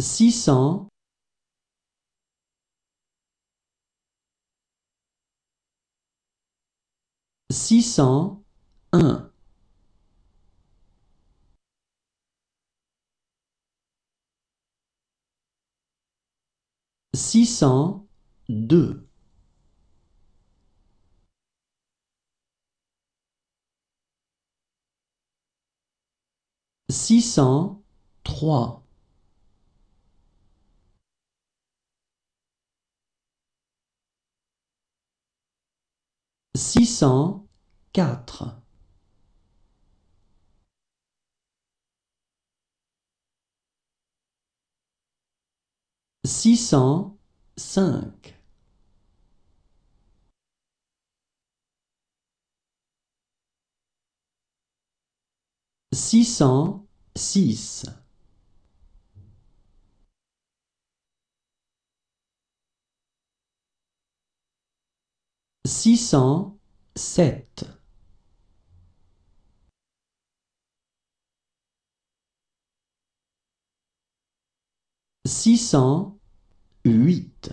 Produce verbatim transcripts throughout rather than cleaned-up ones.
six cents six cent un six cent deux six cent trois six cent quatre six cent cinq six cent six six cent sept six cent huit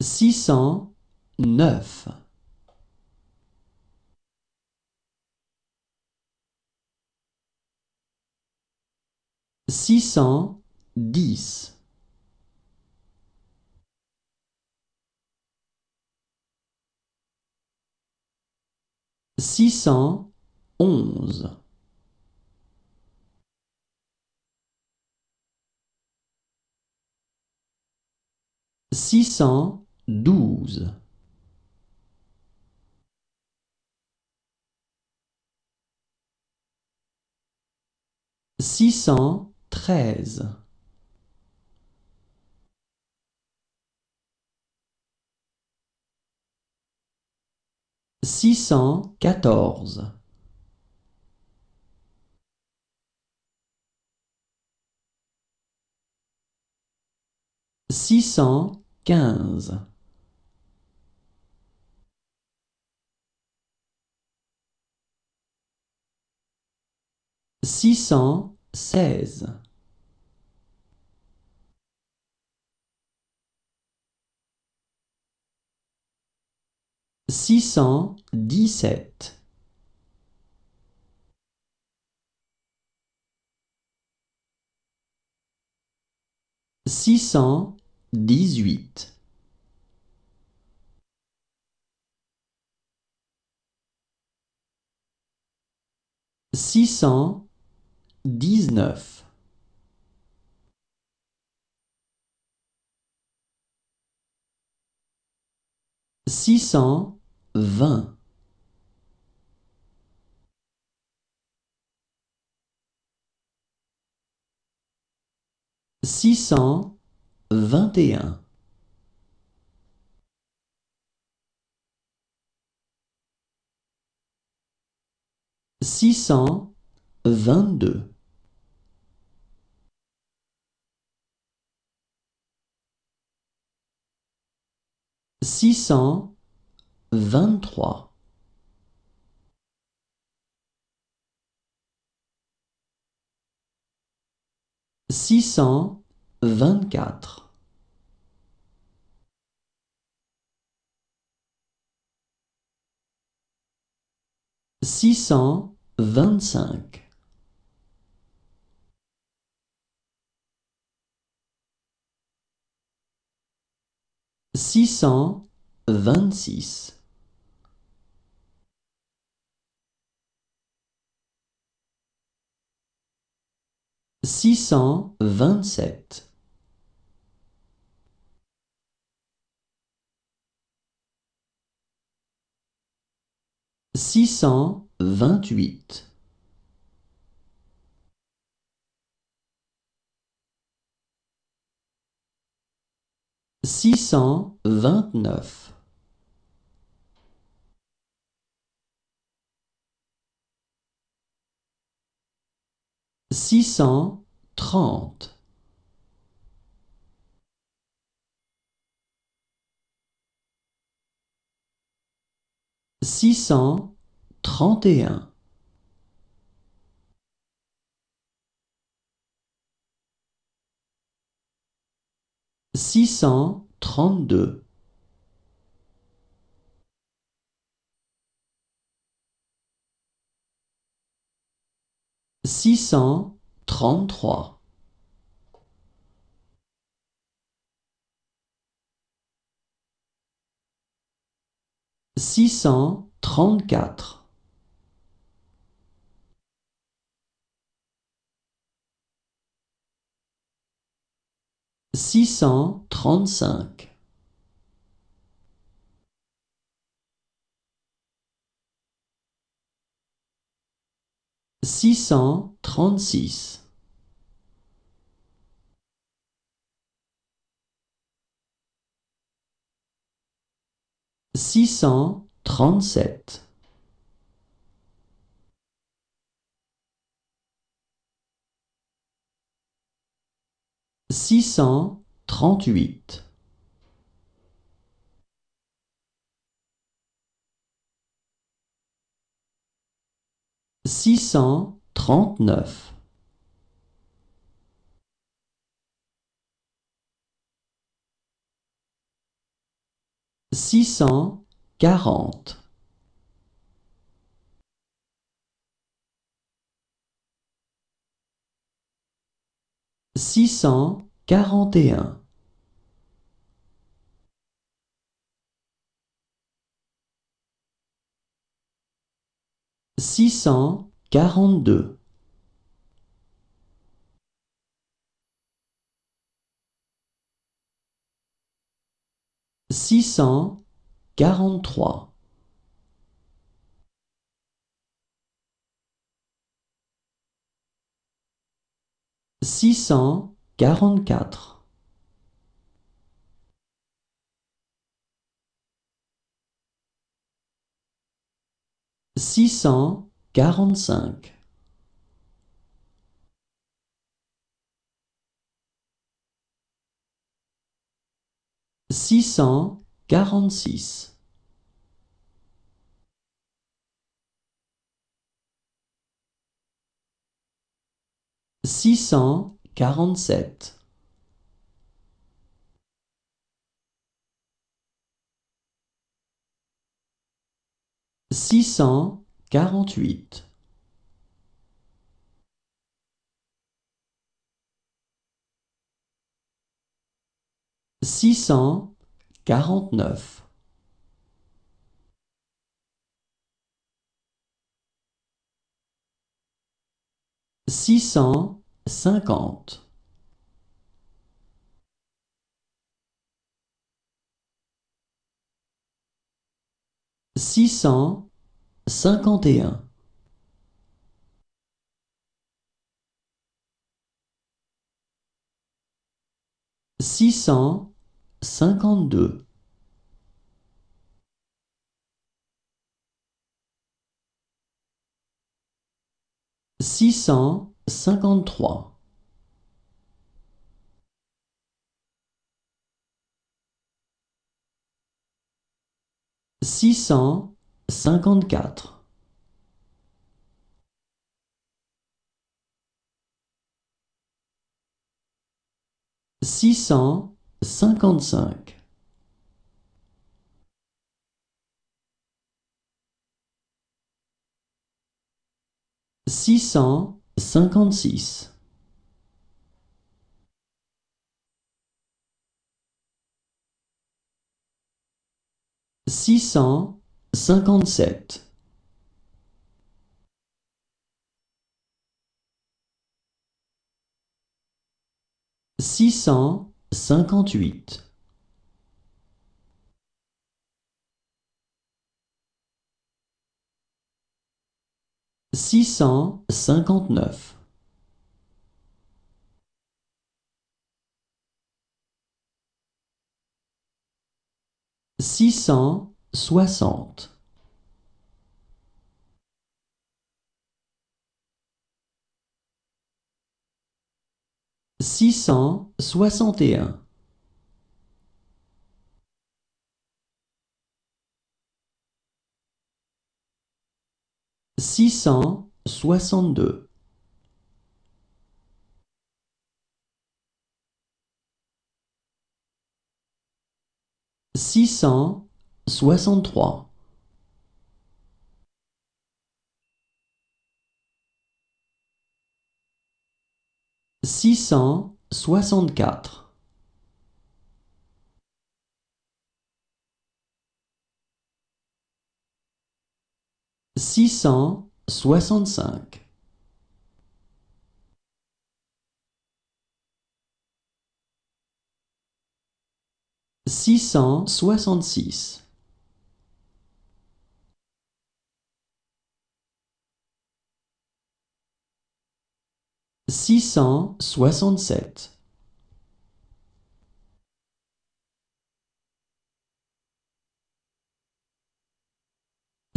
six cent neuf six cent dix six cent onze six cent douze six cent treize six cent quatorze six cent quinze six cent seize six cent dix-sept six cent dix-huit six cent dix-neuf six cent vingt six cent vingt et un six cent vingt-deux six cent vingt-trois six cent vingt-quatre six cent vingt-cinq six cent vingt-six six cent vingt-sept six cent vingt-huit six cent vingt-neuf six cent trente six cent trente trente et un. Six cent trente-deux. Six cent trente-trois. Six cent trente-quatre. Six cent trente-cinq. Six cent trente-six. Six cent trente-sept. Six cent trente-huit. Six cent trente-neuf. Six cent quarante. Six cent quarante et un. Six cent quarante-deux. Six cent quarante-trois. Six cent quarante-quatre. Six cent quarante-cinq. Six cent quarante-six. Six cent quarante-sept. Six cent quarante-huit. Six cent quarante-neuf. Six cent cinquante. Six cent cinquante et un. Six cent cinquante-deux. Six cent cinquante-trois. Six cent cinquante-quatre. Six cent cinquante-cinq. Six cent cinquante-six. Six cent cinquante-sept. Six cent cinquante-huit. Six cent cinquante-neuf. Six cent soixante. Six cent soixante et un. six cent soixante-deux. Six cent soixante-trois. Six cent soixante-quatre. Six cent soixante-cinq. Six cent soixante-six. Six cent soixante-sept.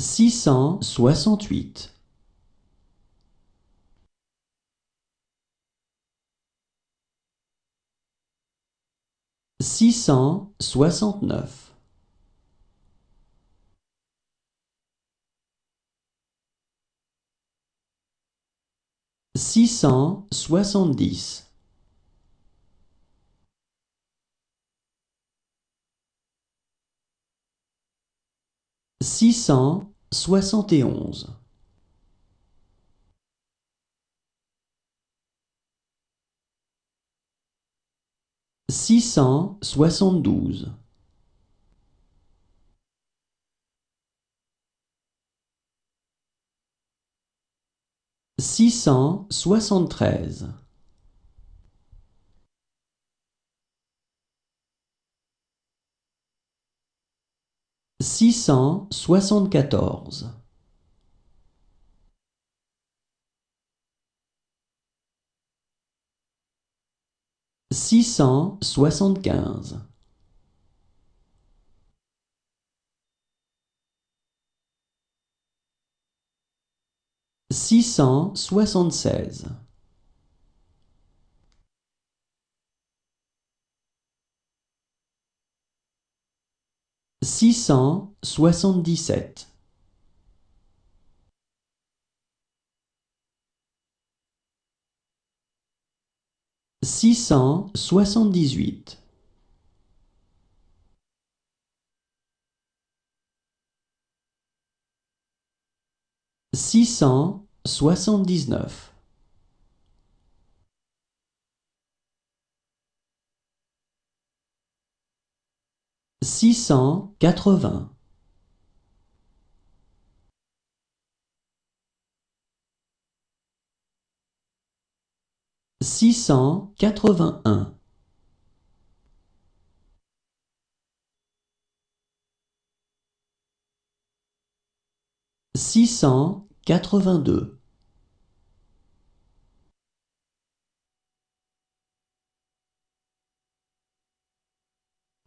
Six cent soixante-huit. Six cent soixante-neuf. Six cent soixante-dix. Six cent soixante et onze. Six cent soixante-douze. Six cent soixante-treize. Six cent soixante-quatorze. Six cent soixante-quinze. Six cent soixante-seize. Six cent soixante-dix-sept. Six cent soixante-dix-huit. Six cent soixante-dix-neuf. Six cent quatre-vingts. Six cent quatre-vingt-un. Six cent quatre-vingt-deux.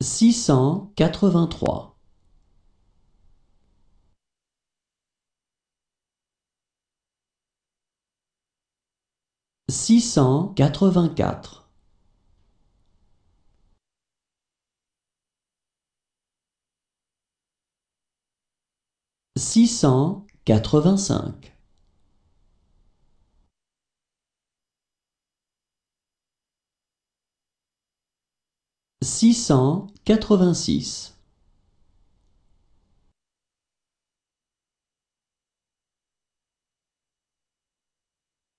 Six cent quatre-vingt-trois. Six cent quatre-vingt-quatre. Six cent quatre-vingt-cinq. Six cent quatre-vingt-six.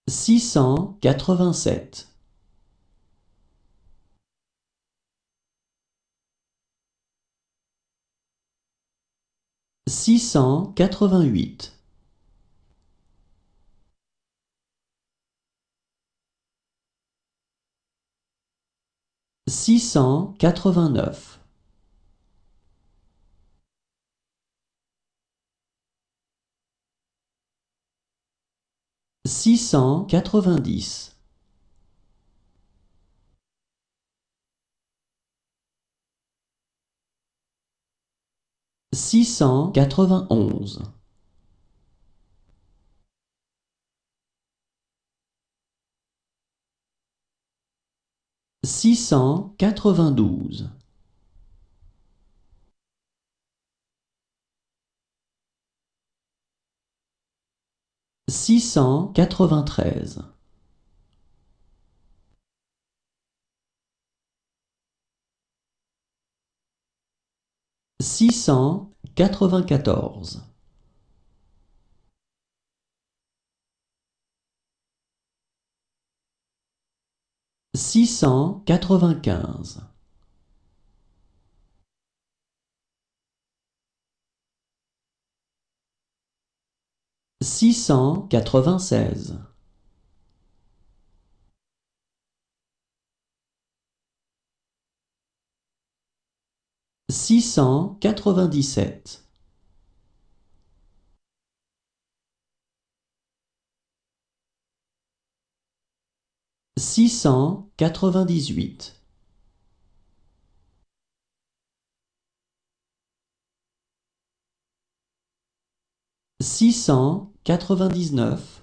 Six cent quatre-vingt-sept. Six cent quatre-vingt-huit. Six cent quatre-vingt-neuf. Six cent quatre-vingt-dix. Six cent quatre-vingt-onze. Six cent quatre-vingt-douze. six cent quatre-vingt-treize. six cent quatre-vingt-quatorze. six cent quatre-vingt-quinze. six cent quatre-vingt-seize. six cent quatre-vingt-dix-sept. six cent quatre-vingt-dix-huit. six cent quatre-vingt-dix-neuf.